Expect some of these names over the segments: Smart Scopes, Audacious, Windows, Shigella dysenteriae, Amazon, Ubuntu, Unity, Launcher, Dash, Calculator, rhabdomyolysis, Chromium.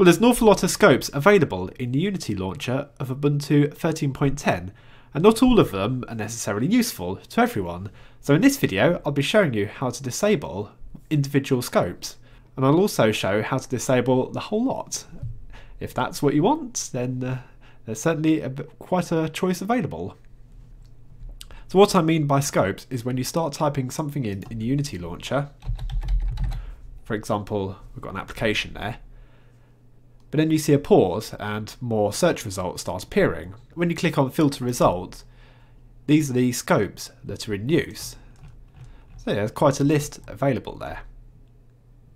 Well, there's an awful lot of scopes available in the Unity launcher of Ubuntu 13.10, and not all of them are necessarily useful to everyone. So in this video, I'll be showing you how to disable individual scopes, and I'll also show how to disable the whole lot. If that's what you want, then there's certainly quite a choice available. So what I mean by scopes is when you start typing something in the Unity launcher. For example, we've got an application there. But then you see a pause and more search results start appearing. When you click on filter results, these are the scopes that are in use. So yeah, there's quite a list available there.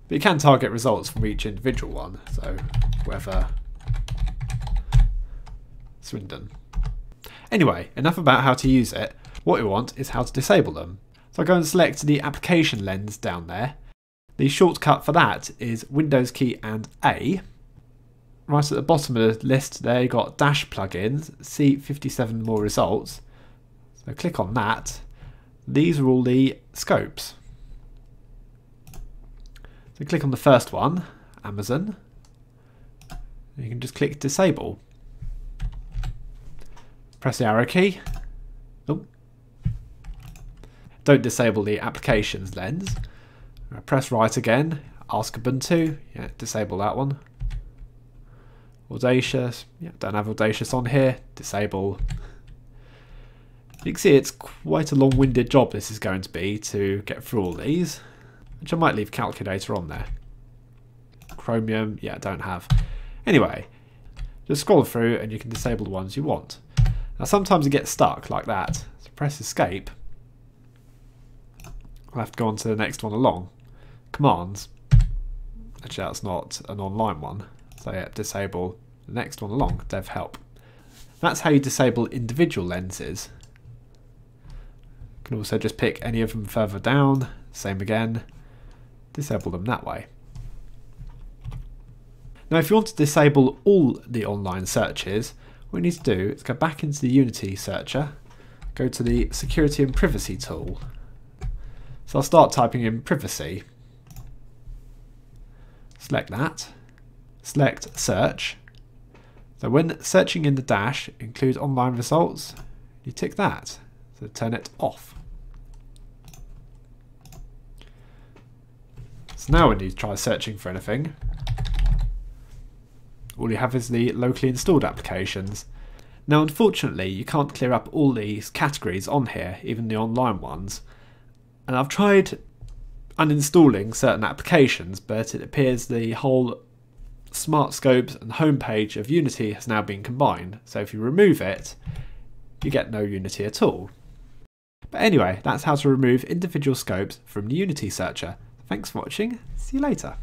But you can target results from each individual one, so whether Swindon. Anyway, enough about how to use it. What we want is how to disable them. So I go and select the application lens down there. The shortcut for that is Windows key and A. Right at the bottom of the list there, you've got dash plugins, see 57 more results. So click on that. These are all the scopes. So click on the first one, Amazon. You can just click disable. Press the arrow key. Oh. Don't disable the applications lens. Press right again, ask Ubuntu, yeah, disable that one. Audacious, yeah, don't have Audacious on here, disable. You can see it's quite a long-winded job this is going to be to get through all these, which I might leave Calculator on there. Chromium, yeah, don't have. Anyway, just scroll through and you can disable the ones you want. Now sometimes you get stuck like that, so press escape. I'll have to go on to the next one along. Commands, actually that's not an online one, so yeah, disable the next one along, dev help. That's how you disable individual lenses. You can also just pick any of them further down, same again, disable them that way. Now if you want to disable all the online searches, what you need to do is go back into the Unity searcher, go to the security and privacy tool. So I'll start typing in privacy, select that, select search. So when searching in the dash, include online results, you tick that, so turn it off. So now when you try searching for anything, all you have is the locally installed applications. Now unfortunately you can't clear up all these categories on here, even the online ones. And I've tried uninstalling certain applications, but it appears the whole Smart Scopes and homepage of Unity has now been combined. So if you remove it, you get no Unity at all. But anyway, that's how to remove individual scopes from the Unity searcher. Thanks for watching. See you later.